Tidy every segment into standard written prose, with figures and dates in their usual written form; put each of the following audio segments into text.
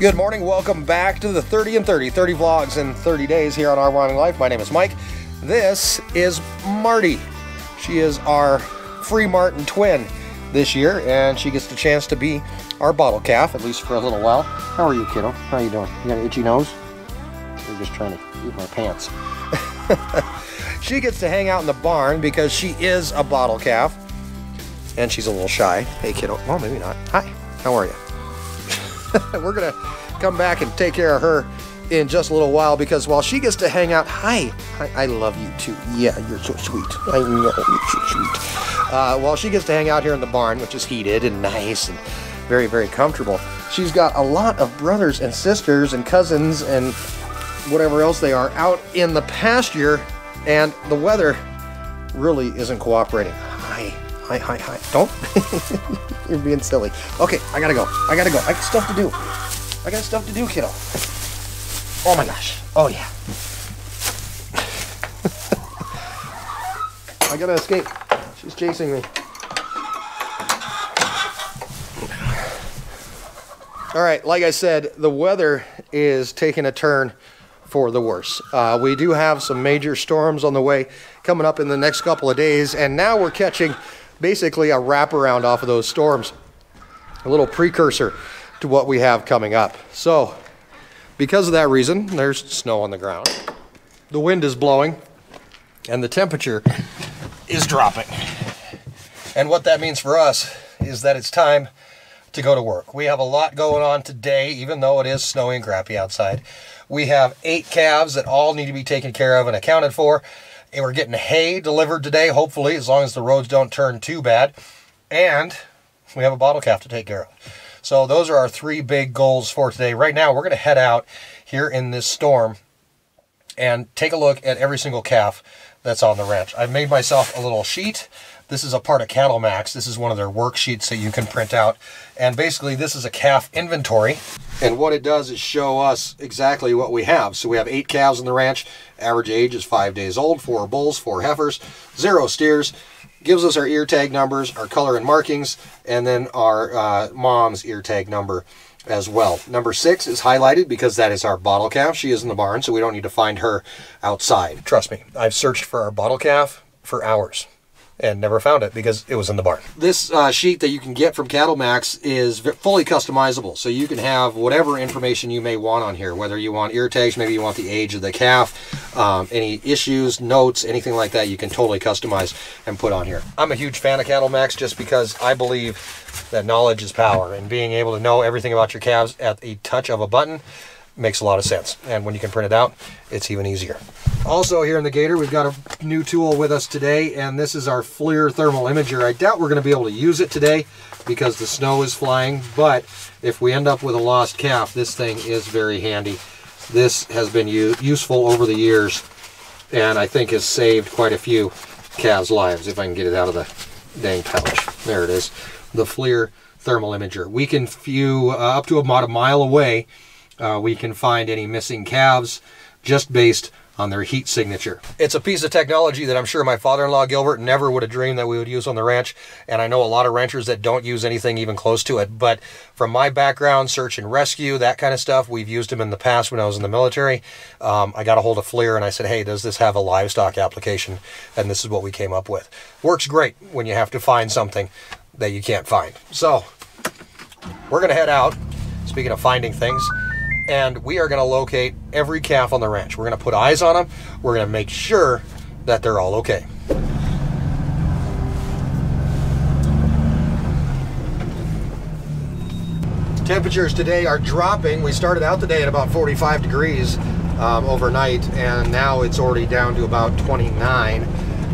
Good morning, welcome back to the 30 and 30, 30 vlogs in 30 days here on Our Wyoming Life. My name is Mike. This is Marty. She is our free Martin twin this year, and she gets the chance to be our bottle calf, at least for a little while. How are you, kiddo? How are you doing? You got an itchy nose? We're just trying to eat my pants. She gets to hang out in the barn because she is a bottle calf, and she's a little shy. Hey, kiddo. Well, maybe not. Hi, how are you? We're gonna come back and take care of her in just a little while because while she gets to hang out, hi, I love you too. Yeah, you're so sweet. I know you're so sweet. While she gets to hang out here in the barn, which is heated and nice and very, very comfortable, she's got a lot of brothers and sisters and cousins and whatever else they are out in the pasture, and the weather really isn't cooperating. Hi. Don't. You're being silly. Okay, I gotta go. I got stuff to do. Kiddo. Oh my gosh. Oh yeah. I gotta escape. She's chasing me. All right, like I said, the weather is taking a turn for the worse. We do have some major storms on the way coming up in the next couple of days, and now we're catching basically a wraparound off of those storms, a little precursor to what we have coming up. So because of that reason, there's snow on the ground, the wind is blowing, and the temperature is dropping. And what that means for us is that it's time to go to work. We have a lot going on today, even though it is snowy and crappy outside. We have 8 calves that all need to be taken care of and accounted for. And we're getting hay delivered today, hopefully, as long as the roads don't turn too bad. And we have a bottle calf to take care of. So those are our 3 big goals for today. Right now, we're going to head out here in this storm and take a look at every single calf that's on the ranch. I've made myself a little sheet. This is a part of CattleMax. This is one of their worksheets that you can print out. And basically, this is a calf inventory. And what it does is show us exactly what we have. So we have 8 calves on the ranch. Average age is 5 days old, 4 bulls, 4 heifers, 0 steers. Gives us our ear tag numbers, our color and markings, and then our mom's ear tag number as well. Number 6 is highlighted because that is our bottle calf. She is in the barn, so we don't need to find her outside. Trust me, I've searched for our bottle calf for hours and never found it because it was in the barn. This sheet that you can get from CattleMax is fully customizable, so you can have whatever information you may want on here, whether you want ear tags, maybe you want the age of the calf, any issues, notes, anything like that, you can totally customize and put on here. I'm a huge fan of CattleMax just because I believe that knowledge is power, and being able to know everything about your calves at a touch of a button makes a lot of sense. And when you can print it out, it's even easier. Also here in the gator, we've got a new tool with us today, and this is our FLIR Thermal Imager. I doubt we're going to be able to use it today because the snow is flying, but if we end up with a lost calf, this thing is very handy. This has been useful over the years, and I think has saved quite a few calves' lives, if I can get it out of the dang pouch. There it is, the FLIR Thermal Imager. We can view up to about a mile away. We can find any missing calves just based on their heat signature. It's a piece of technology that I'm sure my father-in-law Gilbert never would have dreamed that we would use on the ranch, and I know a lot of ranchers that don't use anything even close to it, but from my background, search and rescue, that kind of stuff, we've used them in the past when I was in the military. I got a hold of FLIR and I said, hey, does this have a livestock application? And this is what we came up with. Works great when you have to find something that you can't find. So we're gonna head out, speaking of finding things, and we are going to locate every calf on the ranch. We're going to put eyes on them. We're going to make sure that they're all okay. Temperatures today are dropping. We started out the day at about 45 degrees overnight, and now it's already down to about 29.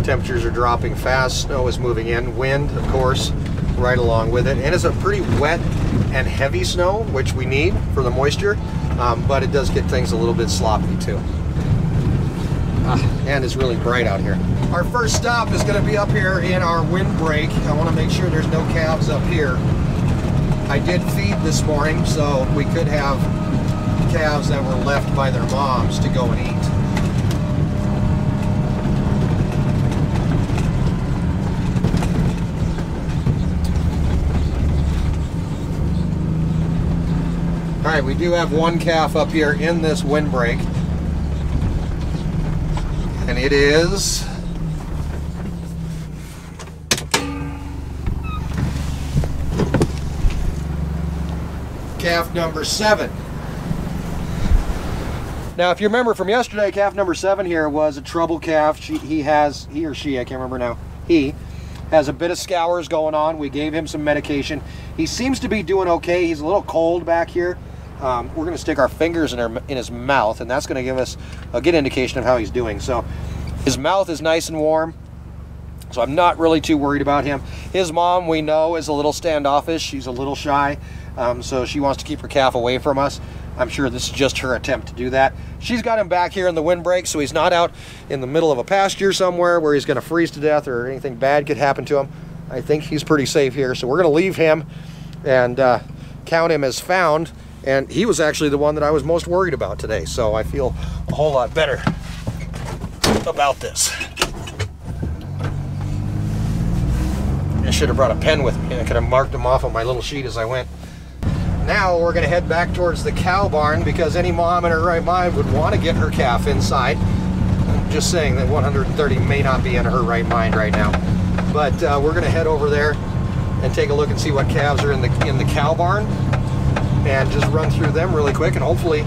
Temperatures are dropping fast. Snow is moving in. Wind, of course, right along with it. And it's a pretty wet and heavy snow, which we need for the moisture, but it does get things a little bit sloppy too. And it's really bright out here. Our first stop is going to be up here in our windbreak. I want to make sure there's no calves up here. I did feed this morning, so we could have calves that were left by their moms to go and eat. All right, we do have one calf up here in this windbreak, and it is calf number 7. Now, if you remember from yesterday, calf number 7 here was a trouble calf. He or she, I can't remember now. He has a bit of scours going on. We gave him some medication. He seems to be doing okay. He's a little cold back here. We're going to stick our fingers in his mouth, and that's going to give us a good indication of how he's doing. So his mouth is nice and warm, so I'm not really too worried about him. His mom, we know, is a little standoffish. She's a little shy, so she wants to keep her calf away from us. I'm sure this is just her attempt to do that. She's got him back here in the windbreak, so he's not out in the middle of a pasture somewhere where he's going to freeze to death or anything bad could happen to him. I think he's pretty safe here, so we're going to leave him and count him as found. And he was actually the one that I was most worried about today, so I feel a whole lot better about this. I should have brought a pen with me, and I could have marked them off on my little sheet as I went. Now we're going to head back towards the cow barn, because any mom in her right mind would want to get her calf inside. I'm just saying that 130 may not be in her right mind right now. But we're going to head over there and take a look and see what calves are in the cow barn, and just run through them really quick, and hopefully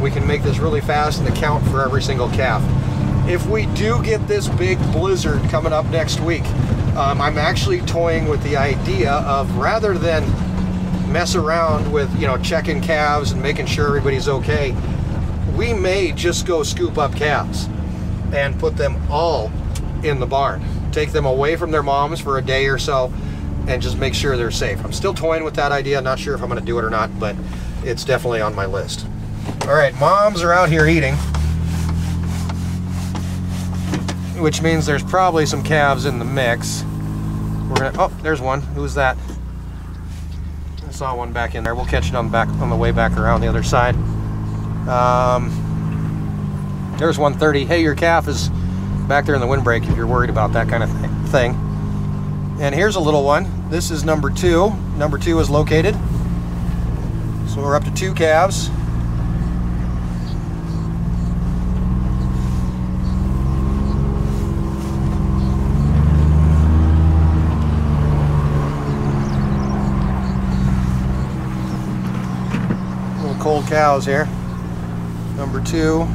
we can make this really fast and account for every single calf. If we do get this big blizzard coming up next week, I'm actually toying with the idea of, rather than mess around with, you know, checking calves and making sure everybody's okay, we may just go scoop up calves and put them all in the barn. Take them away from their moms for a day or so, and just make sure they're safe. I'm still toying with that idea. Not sure if I'm going to do it or not, but it's definitely on my list. All right, moms are out here eating, which means there's probably some calves in the mix. We're gonna, oh, there's one. Who was that? I saw one back in there. We'll catch it on the way back around the other side. There's 130. Hey, your calf is back there in the windbreak if you're worried about that kind of thing. And here's a little one. This is number 2. Number 2 is located. So we're up to 2 calves. Little cold cows here. Number 2.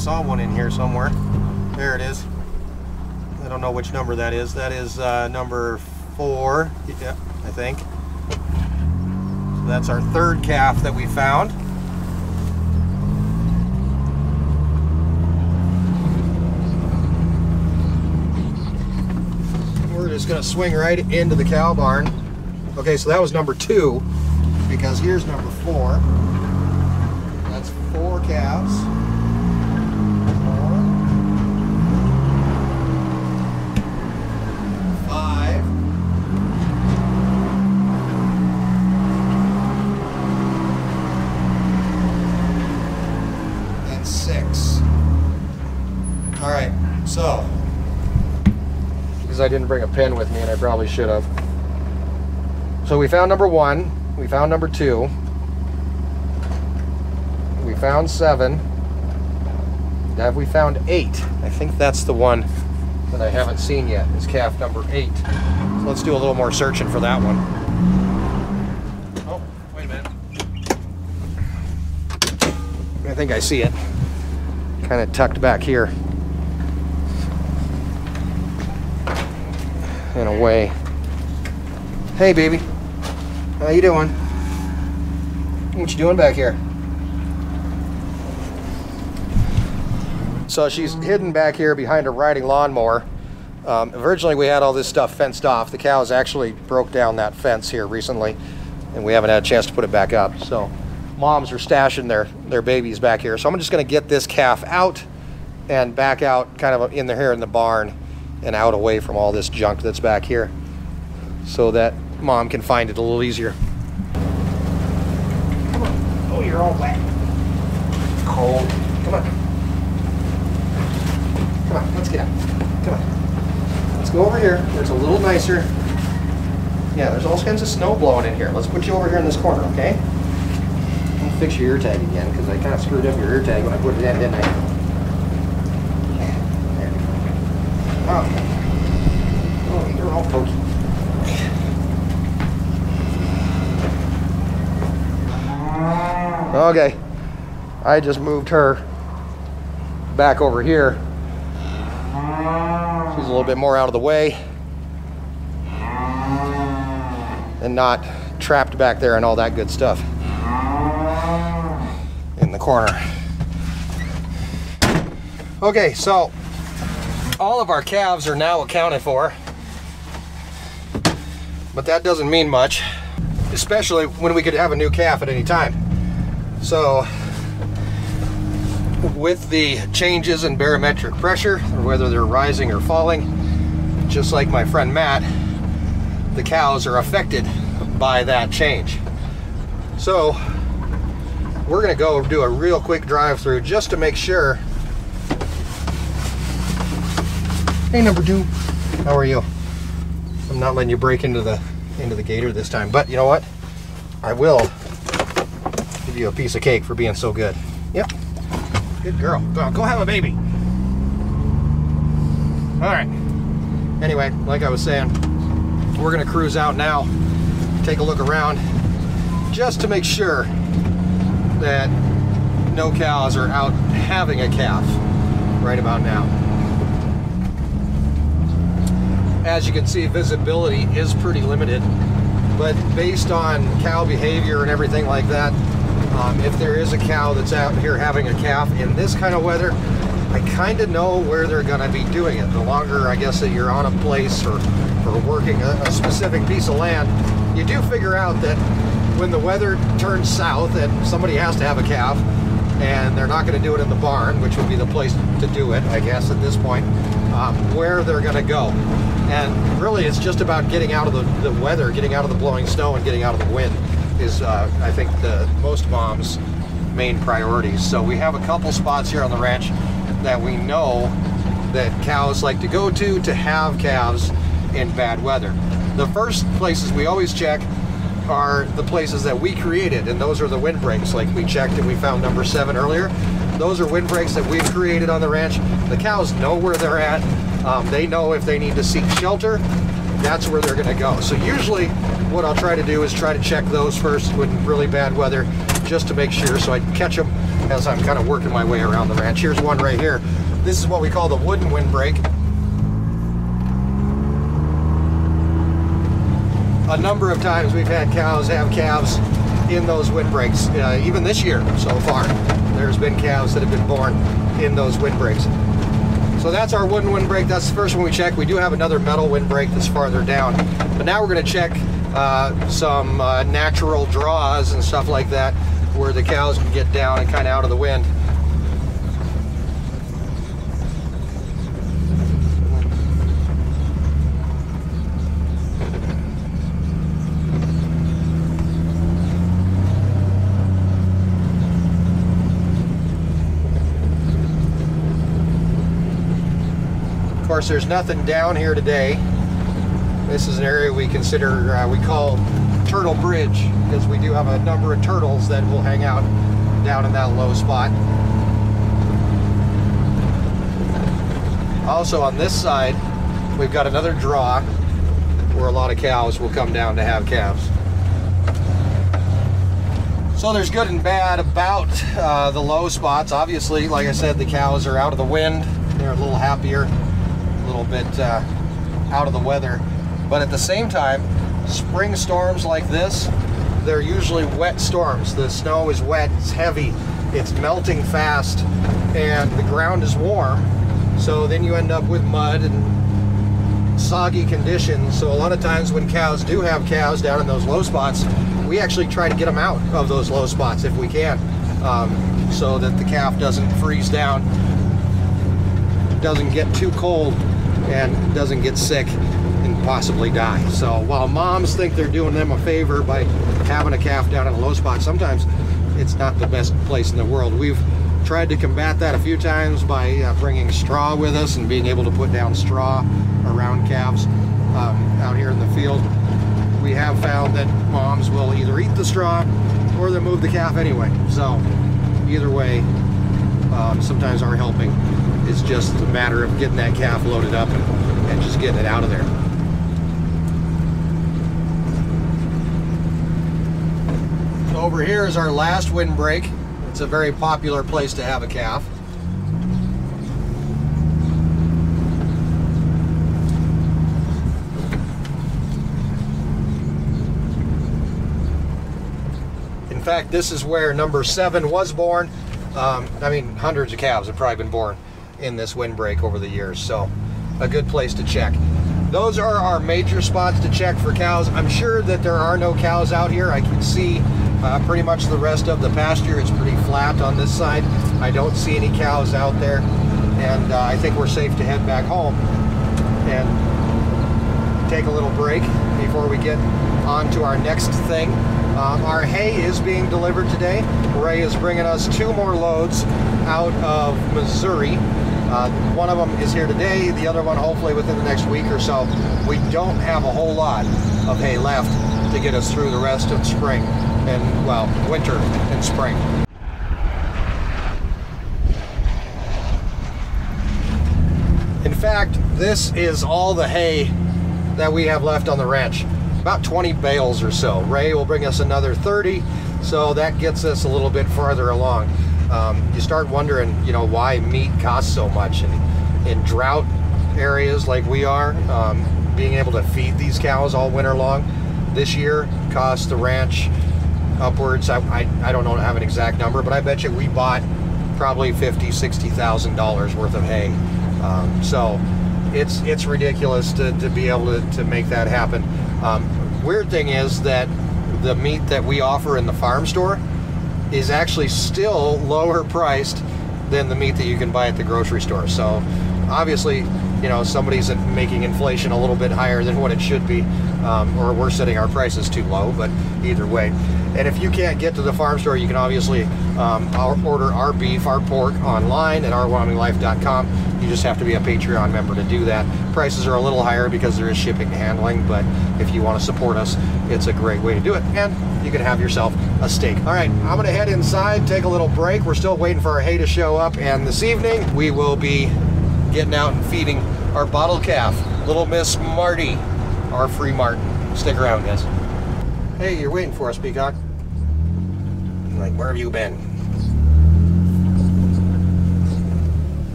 Saw one in here somewhere. There it is. I don't know which number that is. That is number 4, yeah, I think. So that's our 3rd calf that we found. We're just going to swing right into the cow barn. Okay, so that was number 2, because here's number 4. That's 4 calves. So, because I didn't bring a pen with me, and I probably should have. So we found number 1, we found number 2, we found 7, have we found 8? I think that's the one that I haven't seen yet, is calf number 8. So let's do a little more searching for that one. Oh, wait a minute. I think I see it. Kind of tucked back here. in a way. Hey, baby. How you doing? What you doing back here? So she's hidden back here behind a riding lawnmower. Originally, we had all this stuff fenced off. The cows actually broke down that fence here recently, and we haven't had a chance to put it back up. So moms are stashing their babies back here. So I'm just going to get this calf out and back out kind of in the, here in the barn and out away from all this junk that's back here so that mom can find it a little easier. Come on. Oh, you're all wet. It's cold. Come on. Come on, let's get out. Come on. Let's go over here where it's a little nicer. Yeah, there's all kinds of snow blowing in here. Let's put you over here in this corner, okay? I'll fix your ear tag again because I kind of screwed up your ear tag when I put it in, didn't I? Oh, oh, you're all pokey. Okay, I just moved her back over here. She's a little bit more out of the way and not trapped back there and all that good stuff in the corner. Okay, so all of our calves are now accounted for, but that doesn't mean much, especially when we could have a new calf at any time. So with the changes in barometric pressure, or whether they're rising or falling, just like my friend Matt, the cows are affected by that change. So we're gonna go do a real quick drive through just to make sure. Hey, number two, how are you? I'm not letting you break into the gator this time, but you know what? I will give you a piece of cake for being so good. Yep, good girl. Go have a baby. All right. Anyway, like I was saying, we're gonna cruise out now, take a look around, just to make sure that no cows are out having a calf right about now. As you can see, visibility is pretty limited, but based on cow behavior and everything like that, if there is a cow that's out here having a calf in this kind of weather, I kind of know where they're going to be doing it. The longer, I guess, that you're on a place or working a specific piece of land, you do figure out that when the weather turns south and somebody has to have a calf, and they're not going to do it in the barn, which would be the place to do it, I guess, at this point, where they're going to go. And really, it's just about getting out of the weather, getting out of the blowing snow, and getting out of the wind is, I think, the most moms' main priorities. So we have a couple spots here on the ranch that we know that cows like to go to have calves in bad weather. The first places we always check are the places that we created, and those are the windbreaks. Like we checked and we found number 7 earlier. Those are windbreaks that we've created on the ranch. The cows know where they're at. They know if they need to seek shelter, that's where they're gonna go. So usually what I'll try to do is try to check those first with really bad weather, just to make sure, so I catch them as I'm kind of working my way around the ranch. Here's one right here. This is what we call the wooden windbreak. A number of times we've had cows have calves in those windbreaks, even this year so far. There's been calves that have been born in those windbreaks. So that's our wooden windbreak. That's the first one we check. We do have another metal windbreak that's farther down. But now we're gonna check some natural draws and stuff like that, where the cows can get down and kind of out of the wind. Of course, there's nothing down here today. This is an area we consider, we call Turtle Bridge, because we do have a number of turtles that will hang out down in that low spot. Also on this side, we've got another draw where a lot of cows will come down to have calves. So there's good and bad about the low spots. Obviously, like I said, the cows are out of the wind. They're a little happier, a little bit out of the weather. But at the same time, spring storms like this, they're usually wet storms. The snow is wet, it's heavy, it's melting fast, and the ground is warm. So then you end up with mud and soggy conditions. So a lot of times when cows do have calves down in those low spots, we actually try to get them out of those low spots if we can, so that the calf doesn't freeze down, doesn't get too cold, and doesn't get sick and possibly die. So while moms think they're doing them a favor by having a calf down in a low spot, sometimes it's not the best place in the world. We've tried to combat that a few times by bringing straw with us and being able to put down straw around calves out here in the field. We have found that moms will either eat the straw or they'll move the calf anyway. So either way, sometimes our helping is just a matter of getting that calf loaded up and just getting it out of there. So over here is our last windbreak. It's a very popular place to have a calf. In fact, this is where number 7 was born. I mean, hundreds of calves have probably been born in this windbreak over the years, so a good place to check. Those are our major spots to check for cows. I'm sure that there are no cows out here. I can see pretty much the rest of the pasture. It's pretty flat on this side. I don't see any cows out there, and I think we're safe to head back home and take a little break before we get on to our next thing. Our hay is being delivered today. Ray is bringing us 2 more loads out of Missouri. One of them is here today, the other one hopefully within the next week or so. We don't have a whole lot of hay left to get us through the rest of spring. And, well, winter and spring. In fact, this is all the hay that we have left on the ranch. About 20 bales or so. Ray will bring us another 30, so that gets us a little bit farther along. You start wondering, you know, why meat costs so much. And in drought areas like we are, being able to feed these cows all winter long this year costs the ranch upwards, I don't know, I have an exact number, but I bet you we bought probably $50,000–$60,000 worth of hay. So it's ridiculous to be able to make that happen. Weird thing is that the meat that we offer in the farm store is actually still lower priced than the meat that you can buy at the grocery store. So obviously, you know, somebody's making inflation a little bit higher than what it should be, or we're setting our prices too low, but either way. And if you can't get to the farm store, you can obviously order our beef, our pork online at ourwyominglife.com. You just have to be a Patreon member to do that. Prices are a little higher because there is shipping and handling, but if you want to support us, it's a great way to do it. And you can have yourself a steak. All right, I'm going to head inside, take a little break. We're still waiting for our hay to show up, and this evening we will be getting out and feeding our bottle calf, Little Miss Marty, our free Martin. Stick around, guys. Hey, you're waiting for us, Peacock. Like, where have you been?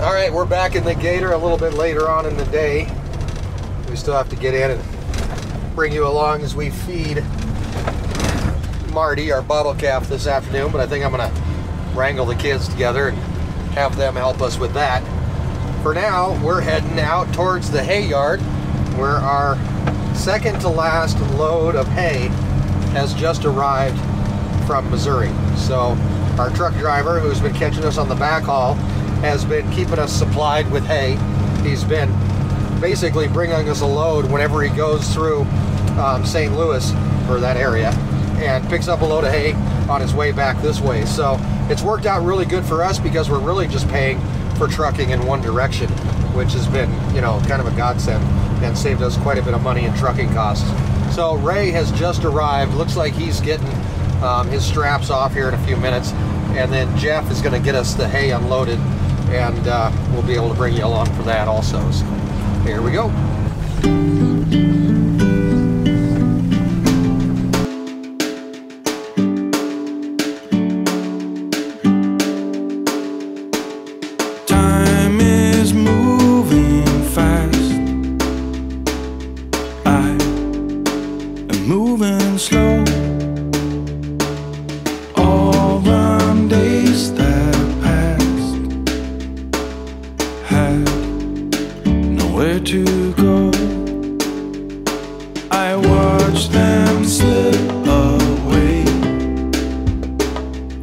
All right, we're back in the gator a little bit later on in the day. We still have to get in and bring you along as we feed Marty, our bottle calf, this afternoon, but I think I'm gonna wrangle the kids together and have them help us with that. For now, we're heading out towards the hay yard, where our second to last load of hay has just arrived from Missouri. So our truck driver, who's been catching us on the backhaul, has been keeping us supplied with hay. He's been basically bringing us a load whenever he goes through St. Louis or that area, and picks up a load of hay on his way back this way. So it's worked out really good for us because we're really just paying for trucking in one direction, which has been, you know, kind of a godsend and saved us quite a bit of money in trucking costs. So Ray has just arrived. Looks like he's getting his straps off here in a few minutes, and then Jeff is going to get us the hay unloaded, and we'll be able to bring you along for that also. So here we go.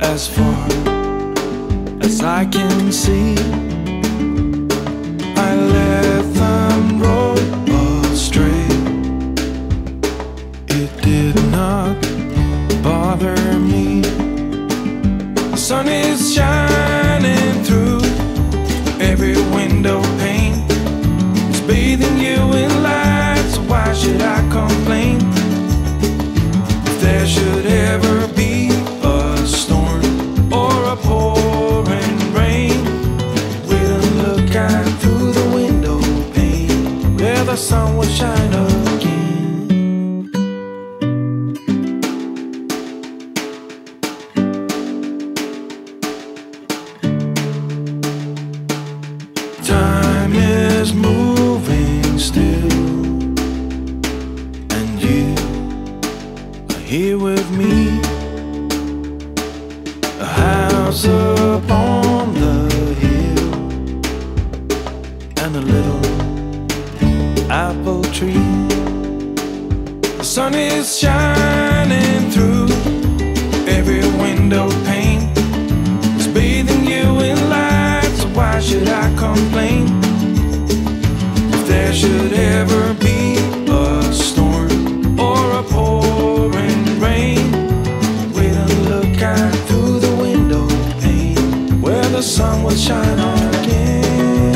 as far as I can see. I let them roll astray. It did not bother me. The sun is shining through every window pane. It's bathing you in light, so why should I complain? If there should ever be a storm or a pouring rain, we'll look out through the window pane where the sun will shine again. Time is moving still, and you are here with me. A house up on the hill and a little apple tree. The sun is shining through every window pane. It's bathing you in light, so why should I complain? If there should ever be a storm or a pouring rain, we'll look out through the window pane where the sun will shine on again.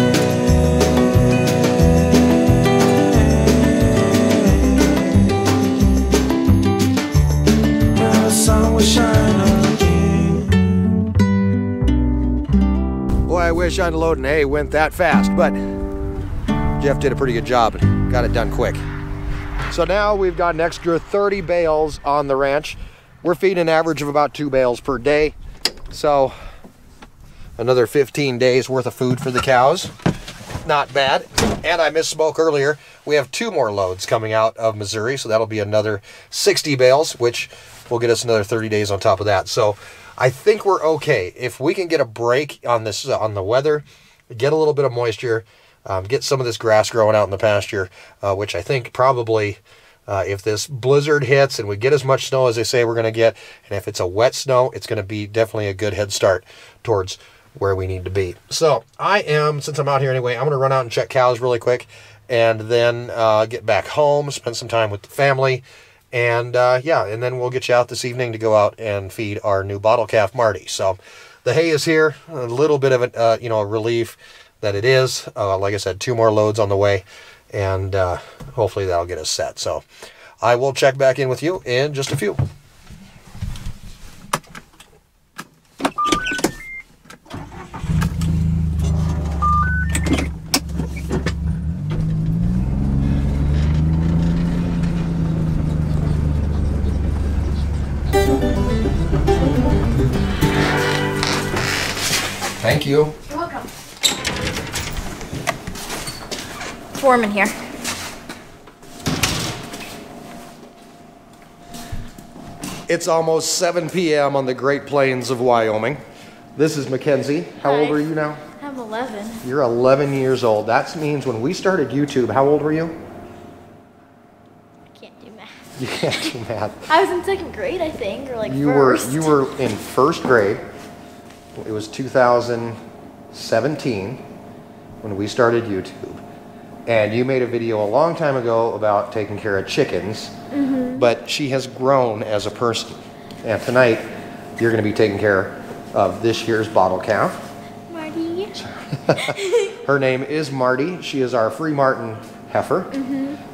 Where the sun will shine again. Boy, I wish unloading hay went that fast, but Jeff did a pretty good job and got it done quick. So now we've got an extra 30 bales on the ranch. We're feeding an average of about 2 bales per day. So another 15 days worth of food for the cows. Not bad. And I misspoke earlier. We have 2 more loads coming out of Missouri. So that'll be another 60 bales, which will get us another 30 days on top of that. So I think we're okay. If we can get a break on this, on the weather, get a little bit of moisture, get some of this grass growing out in the pasture, which I think probably... if this blizzard hits and we get as much snow as they say we're going to get, and if it's a wet snow, it's going to be definitely a good head start towards where we need to be. So I am, since I'm out here anyway, I'm going to run out and check cows really quick and then get back home, spend some time with the family, and yeah, and then we'll get you out this evening to go out and feed our new bottle calf, Marty. So the hay is here, a little bit of a, you know, a relief that it is. Like I said, 2 more loads on the way. And hopefully that'll get us set. So I will check back in with you in just a few. Thank you. You're welcome. It's warm in here. It's almost 7 p.m. on the Great Plains of Wyoming. This is Mackenzie. How old are you now? I'm 11. You're 11 years old. That means when we started YouTube, how old were you? I can't do math. You can't do math. I was in 2nd grade, I think, or like first. You were in 1st grade. It was 2017 when we started YouTube. And you made a video a long time ago about taking care of chickens, but she has grown as a person. And tonight, you're going to be taking care of this year's bottle calf. Marty. Her name is Marty. She is our Free Martin heifer.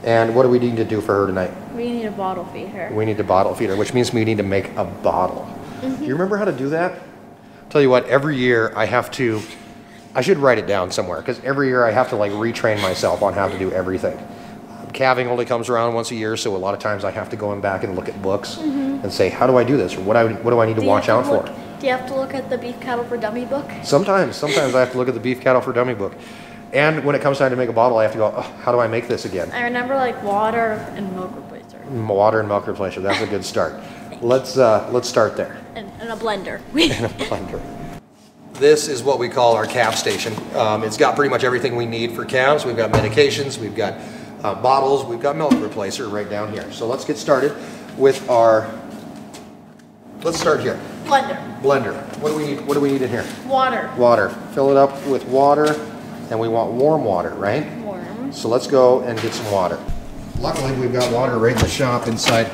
And what do we need to do for her tonight? We need to bottle feed her. We need to bottle feed her, which means we need to make a bottle. Do you remember how to do that? Tell you what, every year I have to... I should write it down somewhere, because every year I have to like retrain myself on how to do everything. Calving only comes around once a year, so a lot of times I have to go in back and look at books and say, how do I do this? Or what do I need to watch out for? Do you have to look at the Beef Cattle for Dummy book? Sometimes I have to look at the Beef Cattle for Dummy book. And when it comes time to make a bottle, I have to go, oh, how do I make this again? I remember like water and milk replacer. Water and milk replacer, that's a good start. Let's start there. And a blender. And a blender. This is what we call our calf station. It's got pretty much everything we need for calves. We've got medications, we've got bottles, we've got milk replacer right down here. So let's get started with our, let's start here. Blender. Blender. What do we need? What do we need in here? Water. Water. Fill it up with water, and we want warm water, right? Warm. So let's go and get some water. Luckily, we've got water right in the shop inside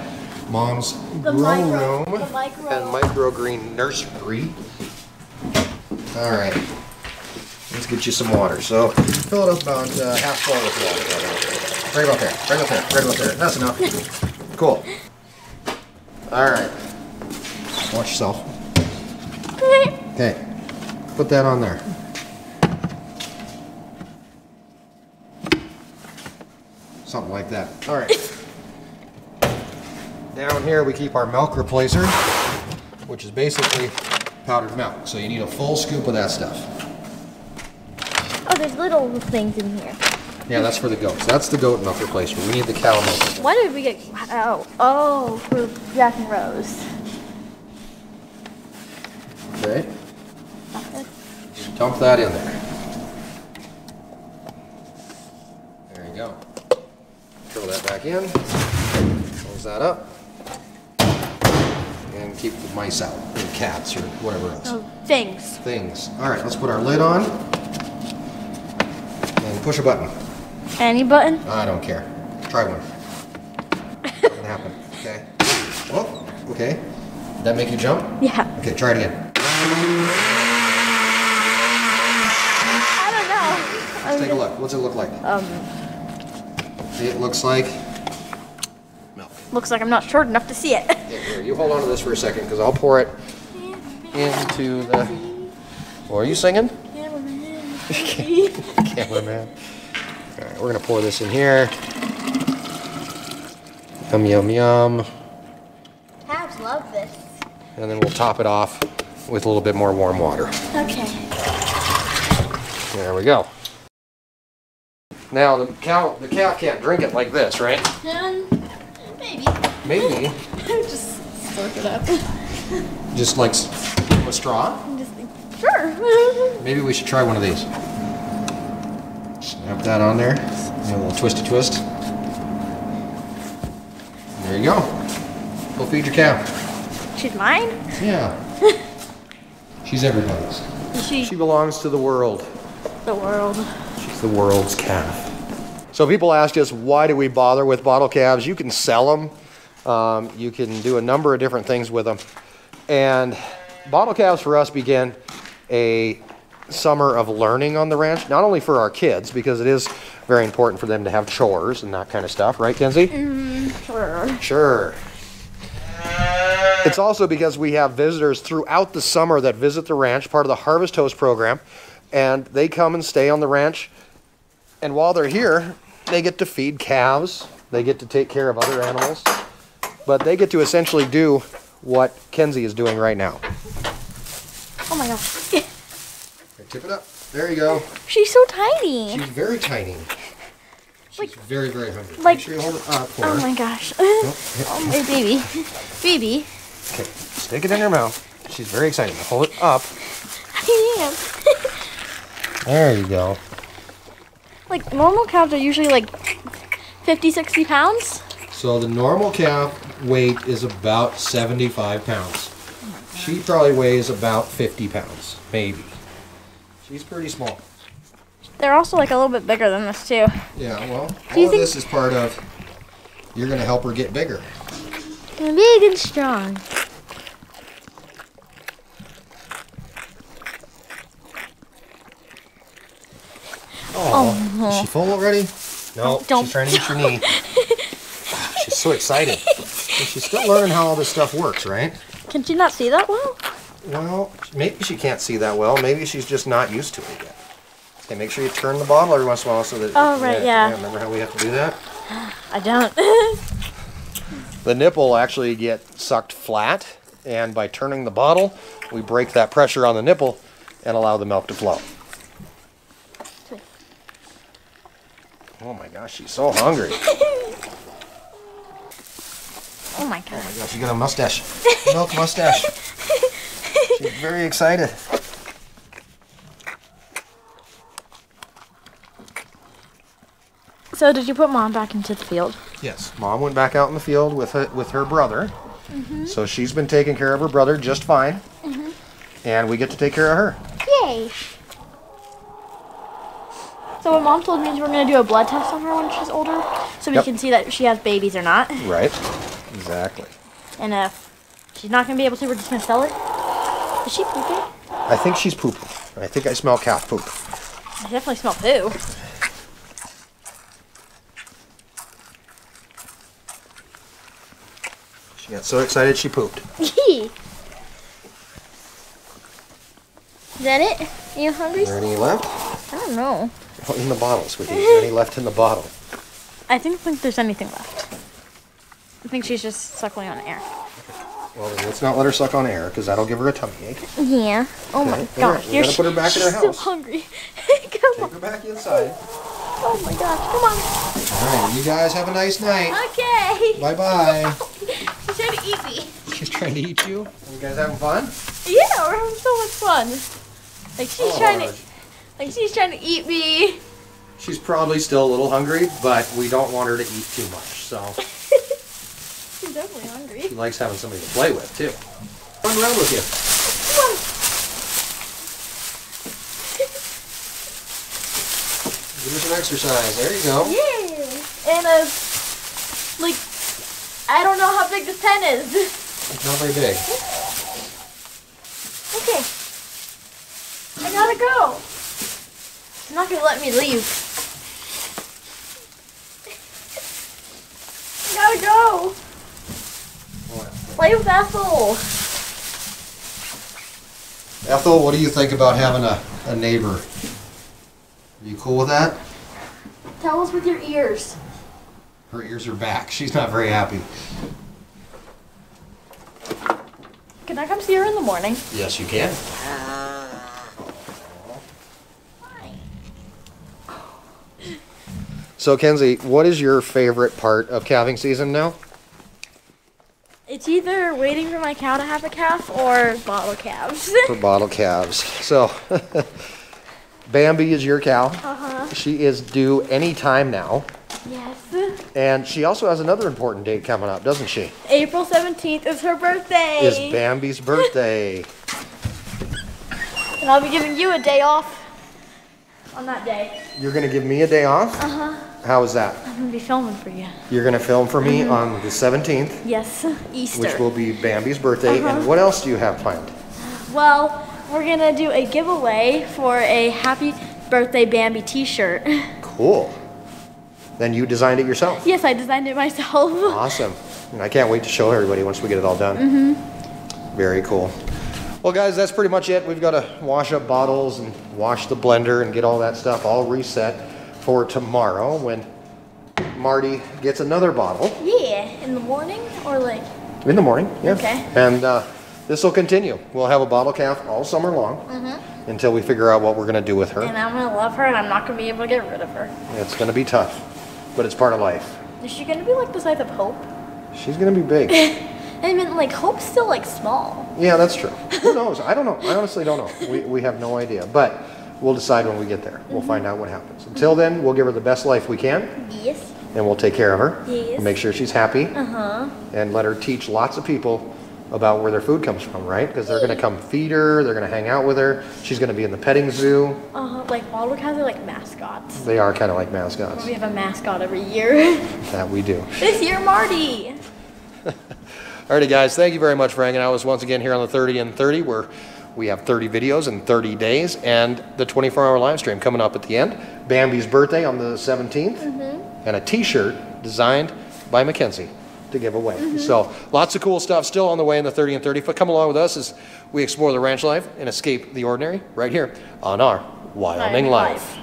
Mom's grow room and microgreen nursery. All right, let's get you some water. So fill it up about half full with water. Right about there. Right about there. Right about there. That's enough. Cool. All right. Watch yourself. Okay, put that on there. Something like that. All right. Down here we keep our milk replacer, which is basically powdered milk. So you need a full scoop of that stuff. Oh, there's little things in here. Yeah, that's for the goats. That's the goat milk replacer. We need the cow milk replacer. Why did we get cow? Oh, for Jack and Rose. Okay. Just dump that in there. There you go. Throw that back in. Close that up. And keep the mice out, or cats, or whatever else. Oh, things. Things. All right, let's put our lid on and push a button. Any button? I don't care. Try one. It's not gonna happen. Okay. Oh, okay. Did that make you jump? Yeah. Okay, try it again. I don't know. Let's take a look. What's it look like? It looks like milk. Looks like I'm not short enough to see it. Here, you hold on to this for a second, because I'll pour it into the... Well, are you singing? Cameraman. Cameraman. All right, we're going to pour this in here. Yum, yum, yum. Tabs love this. And then we'll top it off with a little bit more warm water. Okay. There we go. Now, the cow can't drink it like this, right? Maybe. Maybe. Just slurp it up. Just like a straw? Just, sure. Maybe we should try one of these. Snap that on there. Do a little twisty twist. There you go. Go feed your cow. She's mine? Yeah. She's everybody's. She belongs to the world. The world. She's the world's calf. So people ask us, why do we bother with bottle calves? You can sell them. You can do a number of different things with them. And bottle calves for us began a summer of learning on the ranch, not only for our kids, because it is very important for them to have chores and that kind of stuff. Right, Kenzie? Sure. Sure. It's also because we have visitors throughout the summer that visit the ranch, part of the Harvest Host program, and they come and stay on the ranch. And while they're here, they get to feed calves, they get to take care of other animals, but they get to essentially do what Kenzie is doing right now. Oh my gosh. Right, tip it up. There you go. She's so tiny. She's very tiny. She's like, very, very hungry. Like, make sure you hold it up for her. Oh my gosh. Oh, my baby. Baby. Okay, stick it in her mouth. She's very excited. Hold it up. I am. There you go. Like, normal calves are usually like 50, 60 pounds. So the normal calf weight is about 75 pounds. She probably weighs about 50 pounds, maybe. She's pretty small. They're also like a little bit bigger than this too. Yeah, well, all of this is part of, you're gonna help her get bigger. And big and strong. Oh, is she full already? No, she's trying to eat your knee. She's so excited. She's still learning how all this stuff works, right? Can she not see that well? Well, maybe she can't see that well. Maybe she's just not used to it yet. Okay, make sure you turn the bottle every once in a while so that... Oh, right, yeah. Remember how we have to do that? I don't. The nipple will actually get sucked flat, and by turning the bottle, we break that pressure on the nipple and allow the milk to flow. Oh my gosh, she's so hungry. Oh my gosh. Oh my gosh, you got a mustache. Milk mustache. She's very excited. So did you put Mom back into the field? Yes, Mom went back out in the field with her brother. Mm-hmm. So she's been taking care of her brother just fine. Mm-hmm. And we get to take care of her. Yay! So what Mom told me is we're going to do a blood test on her when she's older, so we can see that she has babies or not. Right. Exactly. And if she's not going to be able to, we're just going to sell it. Is she pooping? I think she's pooping. I think I smell calf poop. I definitely smell poo. She got so excited she pooped. Is that it? Are you hungry? Is there any left? I don't know. Oh, in the bottle, sweetie. Is there any left in the bottle? I don't think there's anything left. I think she's just suckling on air. Well, let's not let her suck on air, because that'll give her a tummy ache. Yeah. Oh, my gosh. We're going to put her back in her house. She's so hungry. Come on. Take her back inside. Oh, my gosh. Come on. All right. You guys have a nice night. Okay. Bye-bye. She's trying to eat me. She's trying to eat you? Are you guys having fun? Yeah, we're having so much fun. Like, she's trying to... Like, she's trying to eat me. She's probably still a little hungry, but we don't want her to eat too much, so. She's definitely hungry. She likes having somebody to play with, too. Run around with you. Come on. Give her some exercise. There you go. Yeah. And, like, I don't know how big this pen is. It's not very big. Okay. I gotta go. You're not gonna let me leave. I gotta go. Play with Ethel. Ethel, what do you think about having a neighbor? Are you cool with that? Tell us with your ears. Her ears are back. She's not very happy. Can I come see her in the morning? Yes, you can. So, Kenzie, what is your favorite part of calving season now? It's either waiting for my cow to have a calf or bottle calves. For bottle calves. So, Bambi is your cow. Uh-huh. She is due any time now. Yes. And she also has another important date coming up, doesn't she? April 17th is her birthday. Is Bambi's birthday. And I'll be giving you a day off on that day. You're going to give me a day off? Uh-huh. How is that? I'm going to be filming for you. You're going to film for me on the 17th? Yes, Easter. Which will be Bambi's birthday. And what else do you have planned? Well, we're going to do a giveaway for a Happy Birthday Bambi t-shirt. Cool. Then you designed it yourself? Yes, I designed it myself. Awesome. And I can't wait to show everybody once we get it all done. Mm-hmm. Very cool. Well, guys, that's pretty much it. We've got to wash up bottles and wash the blender and get all that stuff all reset for tomorrow when Marty gets another bottle. Yeah, in the morning or like? In the morning, yeah. Okay. And this will continue. We'll have a bottle calf all summer long until we figure out what we're going to do with her. And I'm going to love her and I'm not going to be able to get rid of her. It's going to be tough, but it's part of life. Is she going to be like the size of Hope? She's going to be big. I mean, like, Hope's still, like, small. Yeah, that's true. Who knows? I don't know. I honestly don't know. We have no idea. But we'll decide when we get there. We'll find out what happens. Until then, we'll give her the best life we can. Yes. And we'll take care of her. Yes. Make sure she's happy. Uh-huh. And let her teach lots of people about where their food comes from, right? Because they're going to come feed her. They're going to hang out with her. She's going to be in the petting zoo. Uh-huh. Like, bottle cows are like mascots. They are kind of like mascots. We have a mascot every year. That we do. This year, Marty. Alrighty guys, thank you very much for hanging out with us once again here on the 30 and 30 where we have 30 videos in 30 days and the 24-hour live stream coming up at the end. Bambi's birthday on the 17th and a t-shirt designed by Mackenzie to give away. So lots of cool stuff still on the way in the 30 and 30. But come along with us as we explore the ranch life and escape the ordinary right here on Our Wyoming Life.